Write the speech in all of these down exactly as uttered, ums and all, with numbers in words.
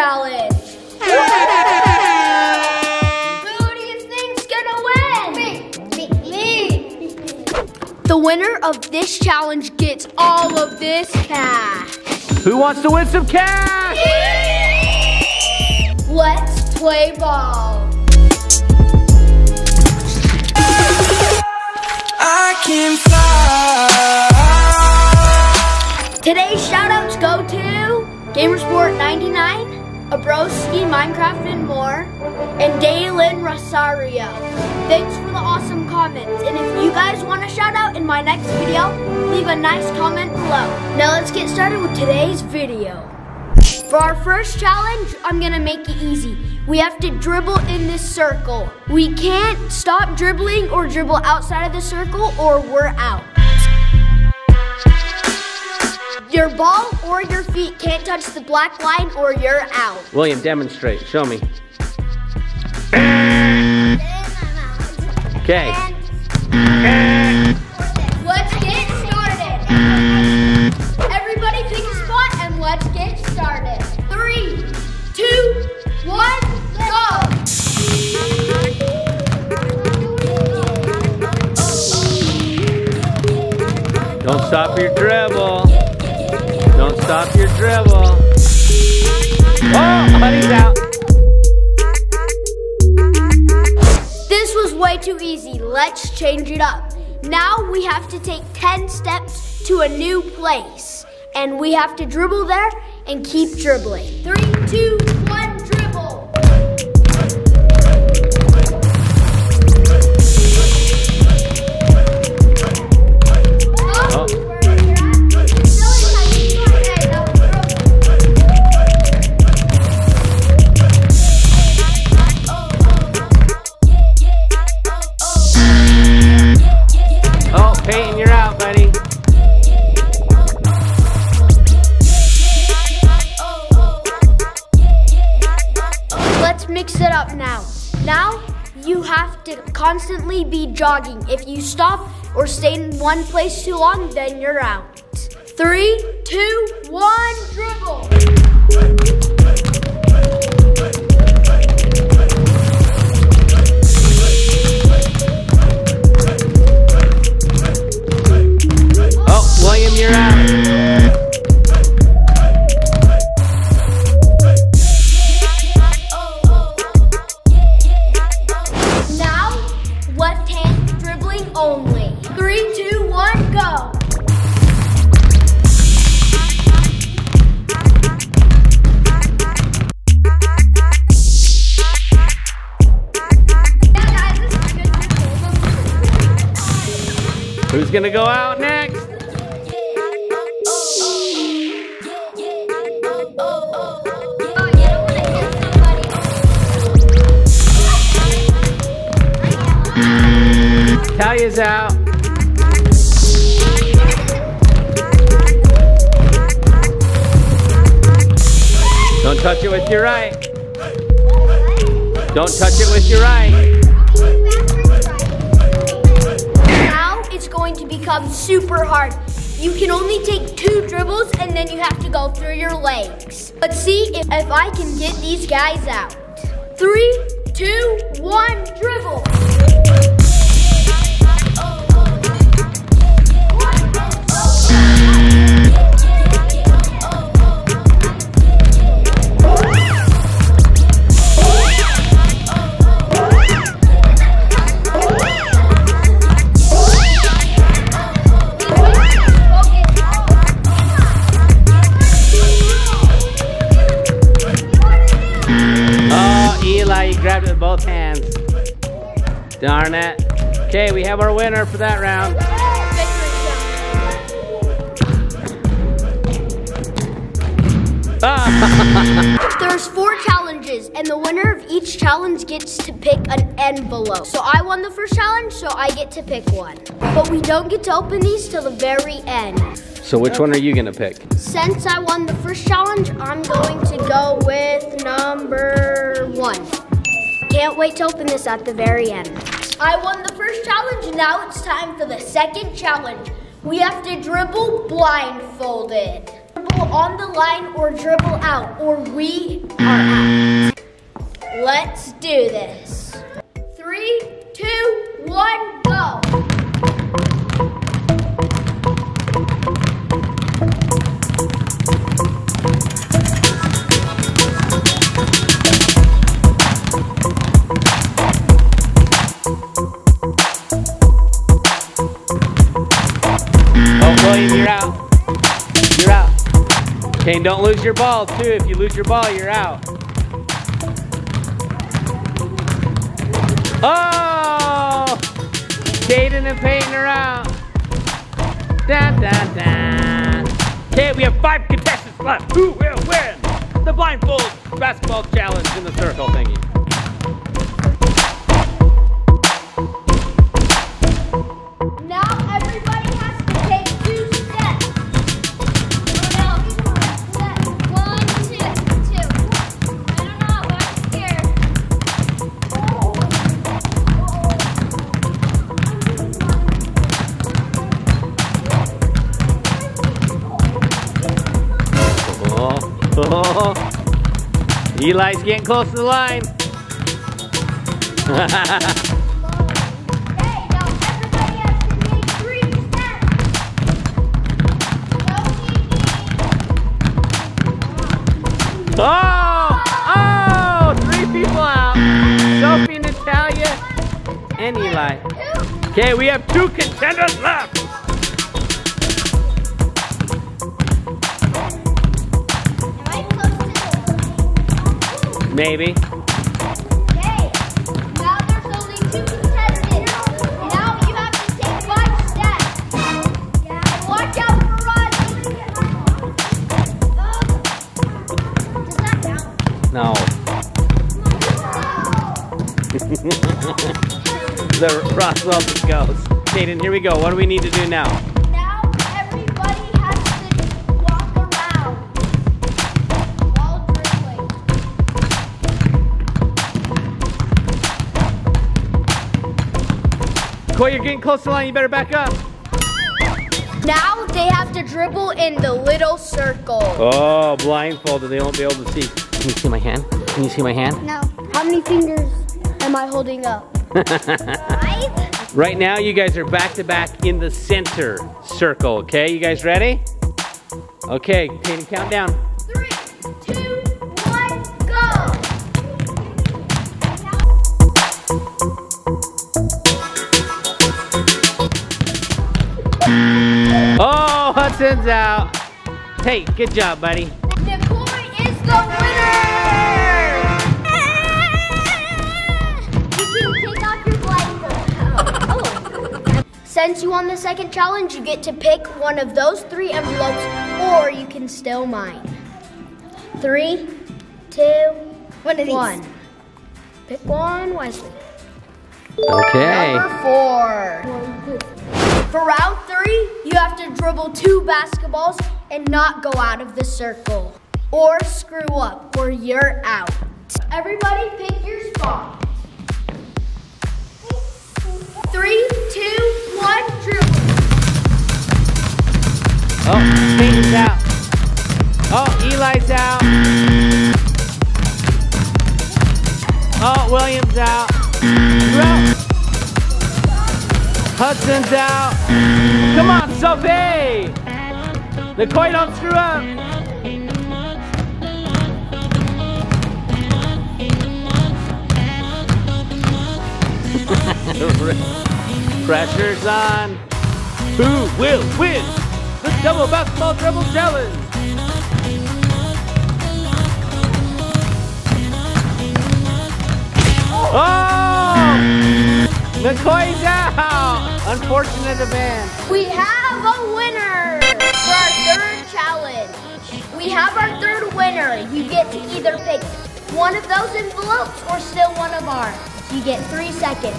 challenge. Who do you think's gonna win? Me, me, me. The winner of this challenge gets all of this cash. Who wants to win some cash? Me. Let's play ball. I can fly. Today's shoutouts go to Gamersport ninety-nine, Abroski, Minecraft and more, and Daylin Rosario. Thanks for the awesome comments. And if you guys want a shout out in my next video, leave a nice comment below. Now let's get started with today's video. For our first challenge, I'm gonna make it easy. We have to dribble in this circle. We can't stop dribbling or dribble outside of the circle or we're out. Your ball or your feet can't touch the black line or you're out. William, demonstrate, show me. Okay. Let's get started. Everybody pick a spot and let's get started. Three, two, one. Don't stop your dribble. Don't stop your dribble. Oh, buddy's out. This was way too easy. Let's change it up. Now we have to take ten steps to a new place. And we have to dribble there and keep dribbling. Three, two, one, dribble. Constantly be jogging. If you stop or stay in one place too long, then you're out. Three, two, one, dribble. Oh, William, you're out. Who's gonna go out next? Talia's out. Don't touch it with your right. Don't touch it with your right. To become super hard. You can only take two dribbles and then you have to go through your legs. Let's see if, if I can get these guys out. Three, two, one, dribble. Darn it. Okay, we have our winner for that round. Ah. There's four challenges, and the winner of each challenge gets to pick an envelope. So I won the first challenge, so I get to pick one. But we don't get to open these till the very end. So which one are you gonna pick? Since I won the first challenge, I'm going to go with number one. Can't wait to open this at the very end. I won the first challenge, now it's time for the second challenge. We have to dribble blindfolded. dribble on the line or dribble out, or we are out. Let's do this. Three, two, one, go. You're out. You're out. Okay, and don't lose your ball too. If you lose your ball, you're out. Oh! Jaden and Peyton are out. Da da da. Okay, we have five contestants left. Who will win the blindfold basketball challenge in the circle thingy? Eli's getting close to the line. Hey, now everybody has to take three steps. Oh, oh, three people out. Sophie, Natalia, and Eli. Okay, we have two contenders left. Maybe. Okay, now there's only two contestants. Now you have to take five steps. Yeah. Watch out for Rod. Does that count? No. The Roswell just goes. Jaden, here we go. What do we need to do now? Boy, you're getting close to the line, you better back up. Now they have to dribble in the little circle. Oh, blindfolded, they won't be able to see. Can you see my hand? Can you see my hand? No. How many fingers am I holding up? Five? Right now, you guys are back to back in the center circle, okay? You guys ready? Okay, Peyton, count down. Hudson's out. Hey, good job, buddy. Nicole is the winner! You can take off your blindfold. Oh. Since you won the second challenge, you get to pick one of those three envelopes, or you can steal mine. Three, two, one. Of one. These. Pick one wisely. Okay. Number four. For round three, you have to dribble two basketballs and not go out of the circle. Or screw up, or you're out. Everybody pick your spot. Three, two, one, dribble. Oh, Peyton's out. Oh, Eli's out. Oh, William's out. Throw. Hudson's out. Come on, Sophie. The coin don't screw up. Pressure's on. Who will win the double basketball dribble challenge? Oh! McCoy's out. Unfortunate event. We have a winner for our third challenge. We have our third winner. You get to either pick one of those envelopes or still one of ours. You get three seconds.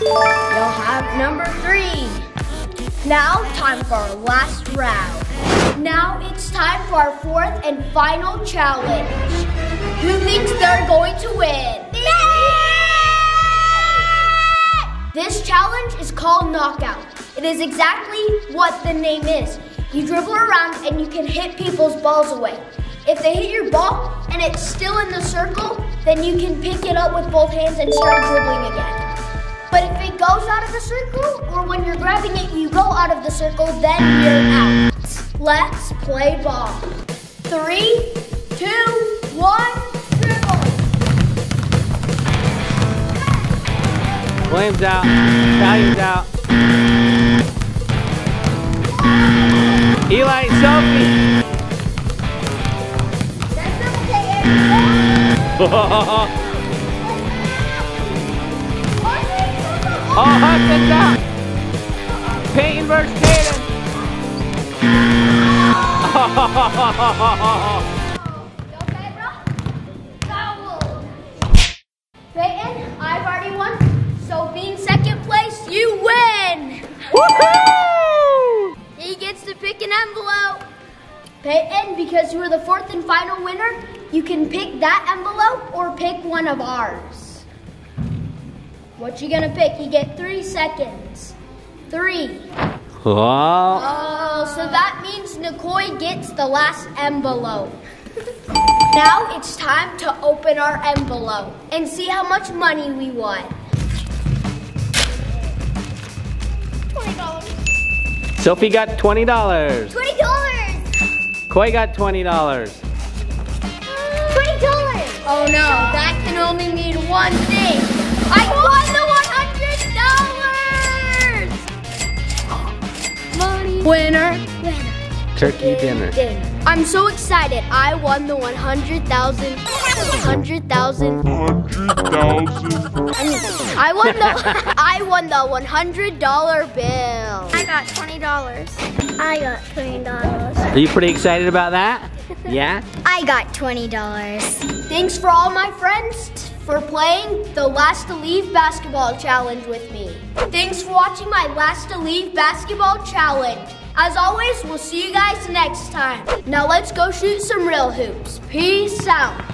You'll have number three. Now, time for our last round. Now it's time for our fourth and final challenge. Who thinks they're going to win? This challenge is called Knockout. It is exactly what the name is. You dribble around and you can hit people's balls away. If they hit your ball and it's still in the circle, then you can pick it up with both hands and start dribbling again. But if it goes out of the circle, or when you're grabbing it, you go out of the circle, then you're out. Let's play ball. Three, two, one, dribble. Williams out, Italian's out. Eli and Sophie. Oh, Hudson's out. Peyton versus Tatum. Okay, bro. Foul. Peyton, I've already won. So being second place, you win. Woohoo! He gets to pick an envelope. Peyton, because you were the fourth and final winner, you can pick that envelope or pick one of ours. What you gonna pick? You get three seconds. Three. Oh, oh so that means Nikoi gets the last envelope. Now it's time to open our envelope and see how much money we won. twenty dollars. Sophie got twenty dollars. twenty dollars. Koi got twenty dollars. Oh no, that can only mean one thing. I won the one hundred dollars! Money. Winner. Winner. Turkey dinner. dinner. I'm so excited. I won the one hundred thousand dollars. one hundred thousand dollars. one hundred thousand dollars. I won the I won the one hundred dollar bill. I got twenty dollars. I got twenty dollars. Are you pretty excited about that? Yeah? I got twenty dollars. Thanks for all my friends for playing the Last to Leave Basketball Challenge with me. Thanks for watching my Last to Leave Basketball Challenge. As always, we'll see you guys next time. Now let's go shoot some real hoops. Peace out.